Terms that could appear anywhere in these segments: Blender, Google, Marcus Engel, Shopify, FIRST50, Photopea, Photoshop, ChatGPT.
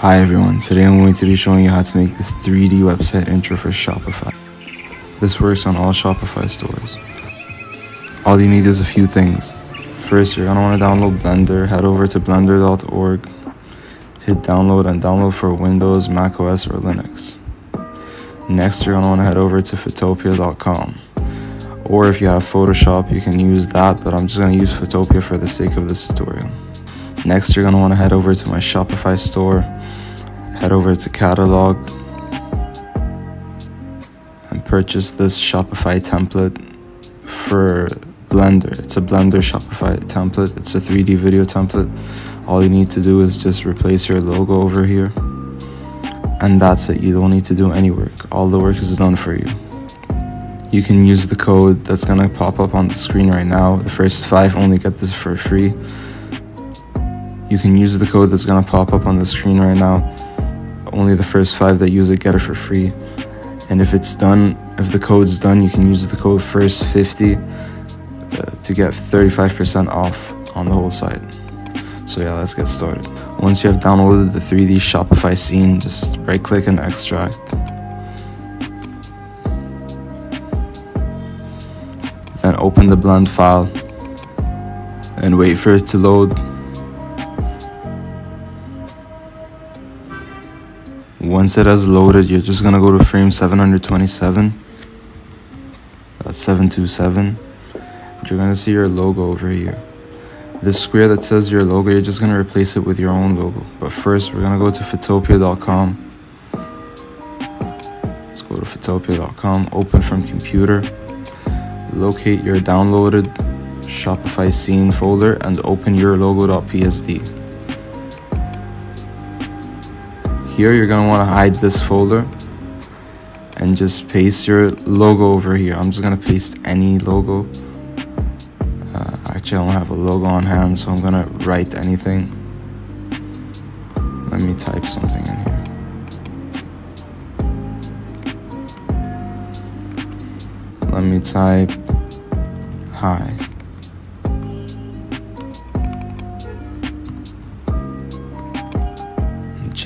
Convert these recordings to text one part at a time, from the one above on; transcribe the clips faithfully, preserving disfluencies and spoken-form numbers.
Hi everyone, today I'm going to be showing you how to make this three D website intro for Shopify. This works on all Shopify stores. All you need is a few things. First, you're going to want to download Blender. Head over to blender dot org, hit download and download for Windows, Mac O S, or Linux. Next, you're going to want to head over to photopea dot com. Or if you have Photoshop, you can use that, but I'm just going to use Photopea for the sake of this tutorial. Next, you're going to want to head over to my Shopify store, head over to catalog, and purchase this Shopify template for Blender. It's a Blender Shopify template. It's a three D video template. All you need to do is just replace your logo over here, and that's it. You don't need to do any work. All the work is done for you. You can use the code that's going to pop up on the screen right now. The first five only get this for free. You can use the code that's going to pop up on the screen right now. Only the first five that use it get it for free. And if it's done, if the code's done, you can use the code first fifty uh, to get thirty-five percent off on the whole site. So yeah, let's get started. Once you have downloaded the three D Shopify scene, just right click and extract. Then open the blend file and wait for it to load. Once it has loaded, you're just gonna go to frame seven hundred twenty-seven. That's seven two seven. You're gonna see your logo over here. This square that says your logo, you're just gonna replace it with your own logo. But first, we're gonna go to photopea dot com. Let's go to photopea dot com, open from computer, locate your downloaded Shopify scene folder, and open your logo dot P S D. Here you're going to want to hide this folder and just paste your logo over here. I'm just going to paste any logo. Uh, actually, I don't have a logo on hand, so I'm going to write anything. Let me type something in here. Let me type hi.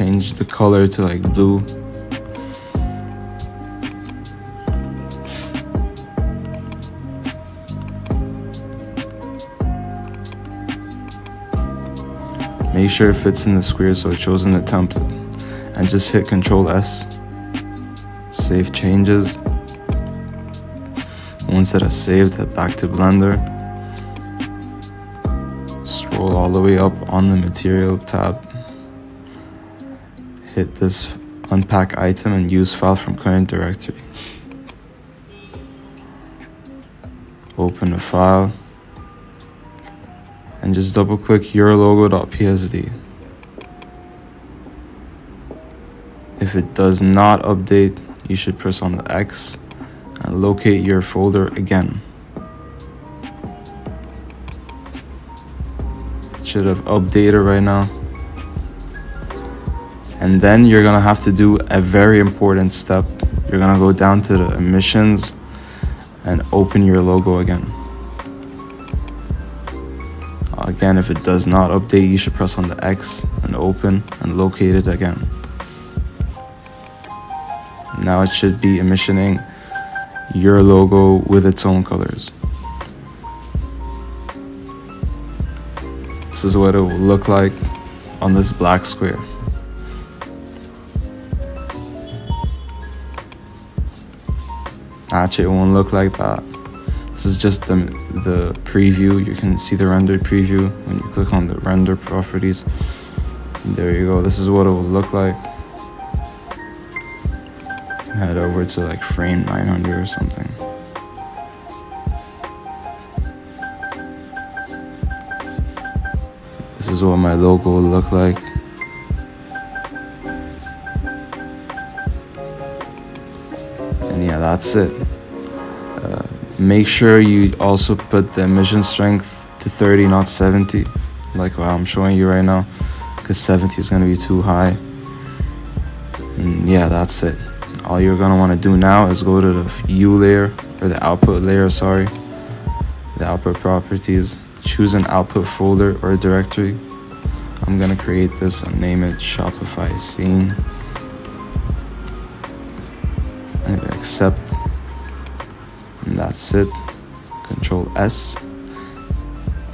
Change the color to like blue. Make sure it fits in the square so it shows in the template. And just hit Control S. Save changes. Once it has saved, head back to Blender. Scroll all the way up on the Material tab. Hit this unpack item and use file from current directory. Open the file and just double click your logo dot P S D. If it does not update, you should press on the X and locate your folder again. It should have updated right now. And then you're gonna have to do a very important step. You're gonna go down to the emissions and open your logo again. Again, if it does not update, you should press on the X and open and locate it again. Now it should be emissioning your logo with its own colors. This is what it will look like on this black square. Actually, it won't look like that. This is just the, the preview. You can see the rendered preview when you click on the render properties. There you go. This is what it will look like. Head over to like frame nine hundred or something. This is what my logo will look like. Yeah, that's it. Uh, make sure you also put the emission strength to thirty, not seventy, like what I'm showing you right now, because seventy is going to be too high. And yeah, that's it. All you're going to want to do now is go to the U layer, or the output layer, sorry, the output properties, choose an output folder or directory. I'm gonna create this and name it Shopify scene. And accept. And that's it. Control S.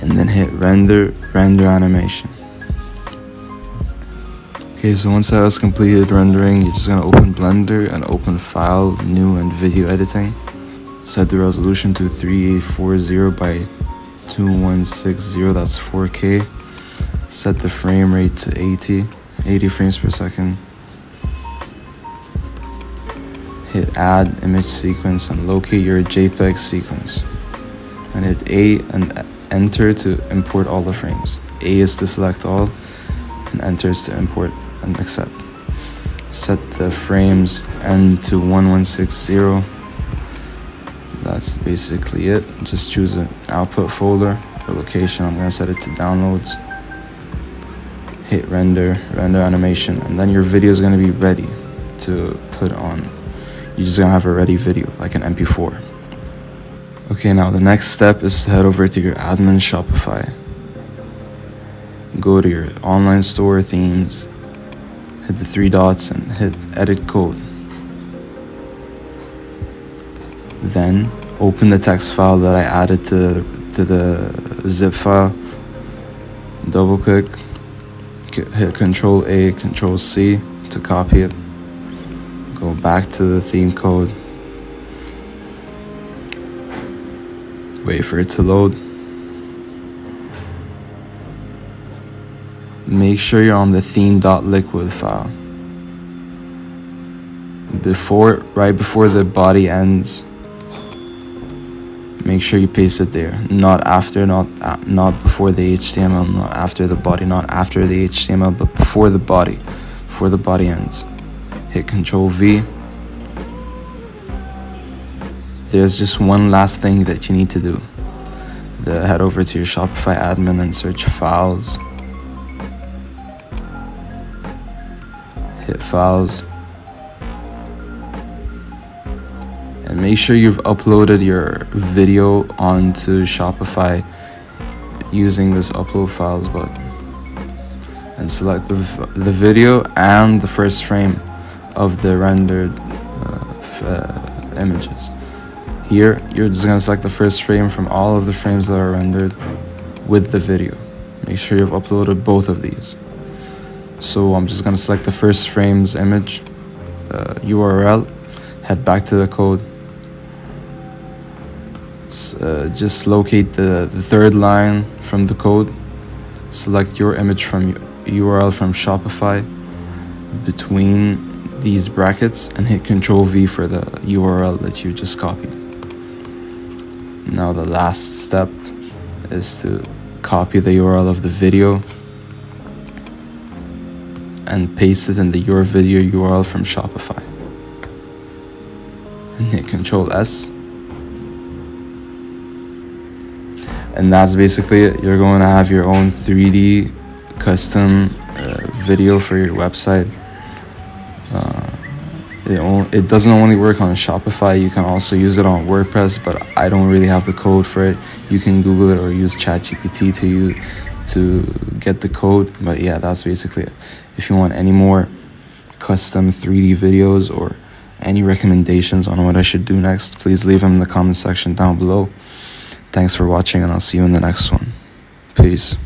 And then hit render, render animation. Okay, so once that was completed rendering, you're just gonna open Blender and open File, New, and Video Editing. Set the resolution to thirty-eight forty by twenty-one sixty, that's four K. Set the frame rate to eighty, eighty frames per second. Hit Add Image Sequence and locate your JPEG sequence. And hit A and Enter to import all the frames. A is to select all, and Enter is to import and accept. Set the frames N to eleven sixty. That's basically it. Just choose an output folder or location. I'm gonna set it to downloads. Hit render, render animation, and then your video is gonna be ready to put on. You're just gonna have a ready video, like an M P four. Okay, now the next step is to head over to your admin Shopify. Go to your online store themes, hit the three dots and hit edit code. Then open the text file that I added to, to the zip file. Double click, hit Control A, Control C to copy it. Go back to the theme code. Wait for it to load. Make sure you're on the theme.liquid file. Before, right before the body ends, make sure you paste it there. Not after, not uh, not before the H T M L, not after the body, not after the H T M L, but before the body, before the body ends. Hit Control V. There's just one last thing that you need to do. The, head over to your Shopify admin and search files. Hit files. And make sure you've uploaded your video onto Shopify using this upload files button. And select the, the video and the first frame of the rendered uh, uh, images. Here, you're just gonna select the first frame from all of the frames that are rendered with the video. Make sure you've uploaded both of these. So I'm just gonna select the first frame's image, uh, U R L, head back to the code. Uh, just locate the, the third line from the code. Select your image from U R L from Shopify between these brackets and hit Control V for the U R L that you just copied. Now the last step is to copy the U R L of the video and paste it in the your video U R L from Shopify. And hit Control S. And that's basically it. You're going to have your own three D custom uh, video for your website. Uh, It, only, it doesn't only work on Shopify, you can also use it on WordPress, but I don't really have the code for it. You can Google it or use ChatGPT to use, to get the code, but yeah, that's basically it. If you want any more custom three D videos or any recommendations on what I should do next, please leave them in the comment section down below. Thanks for watching and I'll see you in the next one. Peace.